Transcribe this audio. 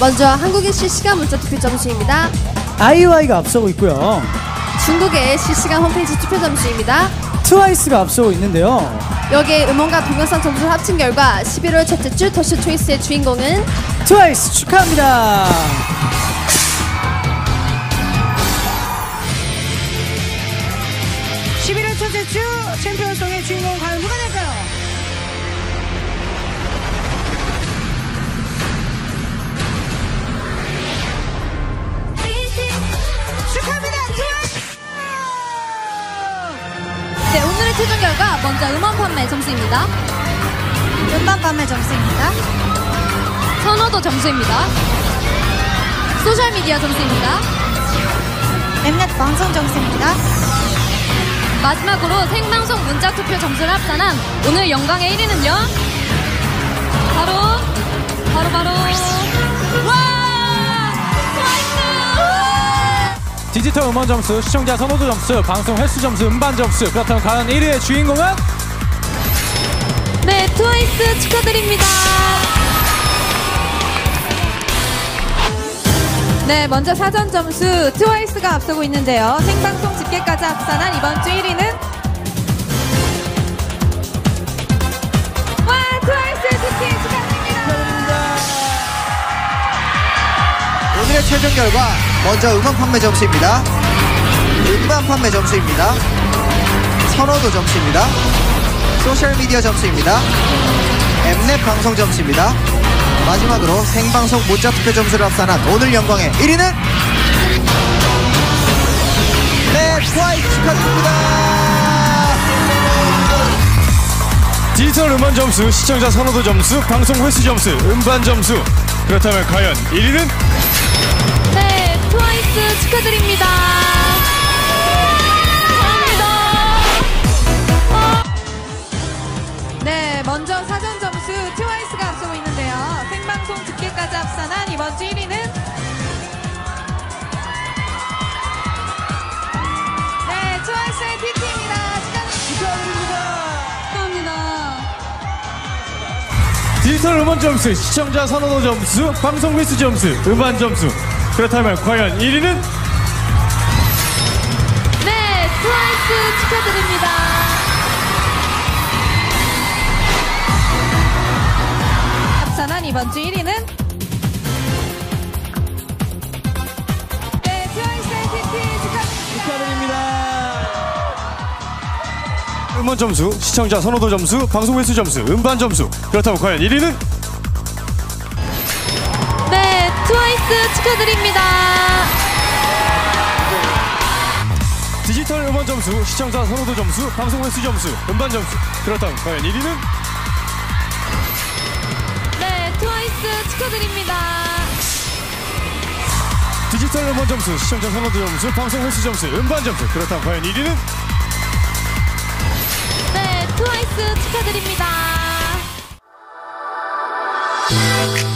먼저 한국의 실시간 문자 투표 점수입니다. 아이오아이가 앞서고 있고요. 중국의 실시간 홈페이지 투표 점수입니다. 트와이스가 앞서고 있는데요. 여기에 음원과 동영상 점수를 합친 결과 11월 첫째 주 더쇼 초이스의 주인공은 트와이스, 축하합니다. 주 챔피언송의 주인공 과연 누가 될까요? 축하합니다! 네, 오늘의 최종 결과 먼저 음원 판매 점수입니다. 음반 판매 점수입니다. 선호도 점수입니다. 소셜미디어 점수입니다. 엠넷 방송 점수입니다. 마지막으로 생방송 문자 투표 점수를 합산한 오늘 영광의 1위는요. 바로 와! 트와이스! 디지털 음원 점수, 시청자 선호도 점수, 방송 횟수 점수, 음반 점수. 그렇다면 과연 1위의 주인공은? 네, 트와이스 축하드립니다. 네, 먼저 사전 점수 트와이스가 앞서고 있는데요. 생방송 집계까지 합산한 이번 주 1위는 와, 트와이스 TT 축하드립니다. 오늘의 최종 결과 먼저 음원 판매 점수입니다. 음반 판매 점수입니다. 선호도 점수입니다. 소셜미디어 점수입니다. 엠넷 방송 점수입니다. 마지막으로 생방송 문자 투표 점수를 합산한 오늘 영광의 1위는 네, 트와이스 축하드립니다. 디지털 음원 점수, 시청자 선호도 점수, 방송 횟수 점수, 음반 점수. 그렇다면 과연 1위는? 네, 트와이스 축하드립니다. 감사합니다. 네, 먼저 사전 점수 트와이스가 앞서고 있는데 생방송 집계까지 합산한 이번 주 1위는 네, 트와이스의 TT입니다. 축하드립니다. 디지털 음원 점수, 시청자 선호도 점수, 방송 횟수 점수, 음반 점수. 그렇다면 과연 1위는? 네, 트와이스 축하드립니다. 이번 주 1위는 네, 트와이스의 TT 축하드립니다. 음원 점수, 시청자 선호도 점수, 방송 횟수 점수, 음반 점수. 그렇다면 과연 1위는? 네, 트와이스 축하드립니다. 디지털 음원 점수, 시청자 선호도 점수, 방송 횟수 점수, 음반 점수. 그렇다면 과연 1위는? 트와이스 축하드립니다. 디지털 음원 점수, 시청자 선호도 점수, 방송 횟수 점수, 음반 점수. 그렇다면 과연 1위는? 네, 트와이스 축하드립니다.